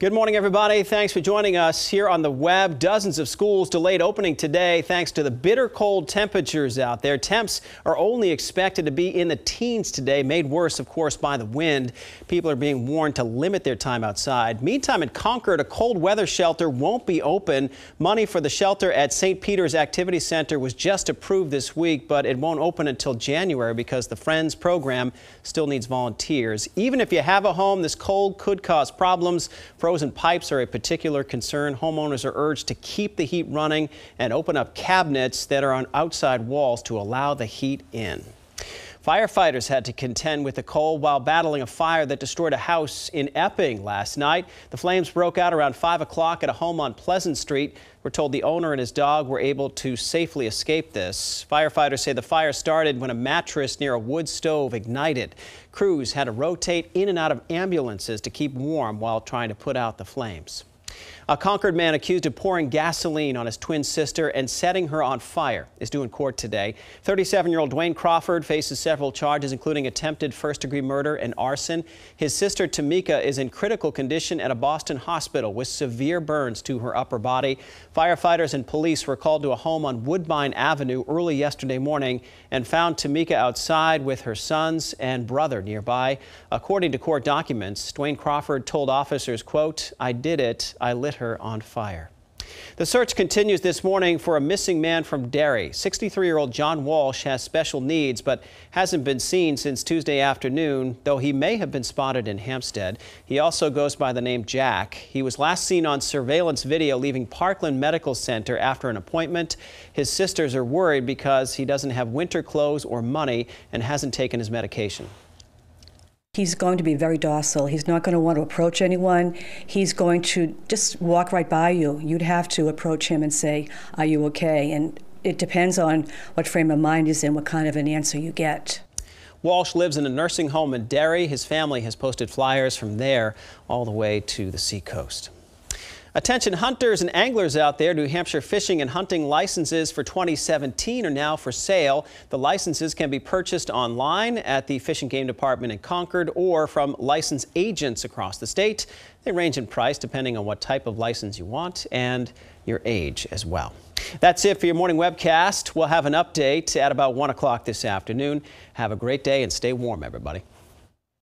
Good morning, everybody. Thanks for joining us here on the web. Dozens of schools delayed opening today thanks to the bitter cold temperatures out there. Temps are only expected to be in the teens today, made worse, of course, by the wind. People are being warned to limit their time outside. Meantime, in Concord, a cold weather shelter won't be open. Money for the shelter at St. Peter's Activity Center was just approved this week, but it won't open until January because the Friends program still needs volunteers. Even if you have a home, this cold could cause problems. Frozen pipes are a particular concern. Homeowners are urged to keep the heat running and open up cabinets that are on outside walls to allow the heat in. Firefighters had to contend with the cold while battling a fire that destroyed a house in Epping last night. The flames broke out around 5 o'clock at a home on Pleasant Street. We're told the owner and his dog were able to safely escape this. Firefighters say the fire started when a mattress near a wood stove ignited. Crews had to rotate in and out of ambulances to keep warm while trying to put out the flames. A Concord man accused of pouring gasoline on his twin sister and setting her on fire is due in court today. 37-year-old Dwayne Crawford faces several charges, including attempted first-degree murder and arson. His sister Tamika is in critical condition at a Boston hospital with severe burns to her upper body. Firefighters and police were called to a home on Woodbine Avenue early yesterday morning and found Tamika outside with her sons and brother nearby. According to court documents, Dwayne Crawford told officers, quote, "I did it. I lit her on fire." The search continues this morning for a missing man from Derry. 63-year-old John Walsh has special needs but hasn't been seen since Tuesday afternoon, though he may have been spotted in Hampstead. He also goes by the name Jack. He was last seen on surveillance video leaving Parkland Medical Center after an appointment. His sisters are worried because he doesn't have winter clothes or money and hasn't taken his medication. He's going to be very docile. He's not going to want to approach anyone. He's going to just walk right by you. You'd have to approach him and say, "Are you okay?" And it depends on what frame of mind he's in, what kind of an answer you get. Walsh lives in a nursing home in Derry. His family has posted flyers from there all the way to the seacoast. Attention hunters and anglers out there, New Hampshire fishing and hunting licenses for 2017 are now for sale. The licenses can be purchased online at the Fish and Game Department in Concord or from licensed agents across the state. They range in price depending on what type of license you want and your age as well. That's it for your morning webcast. We'll have an update at about 1 o'clock this afternoon. Have a great day and stay warm, everybody.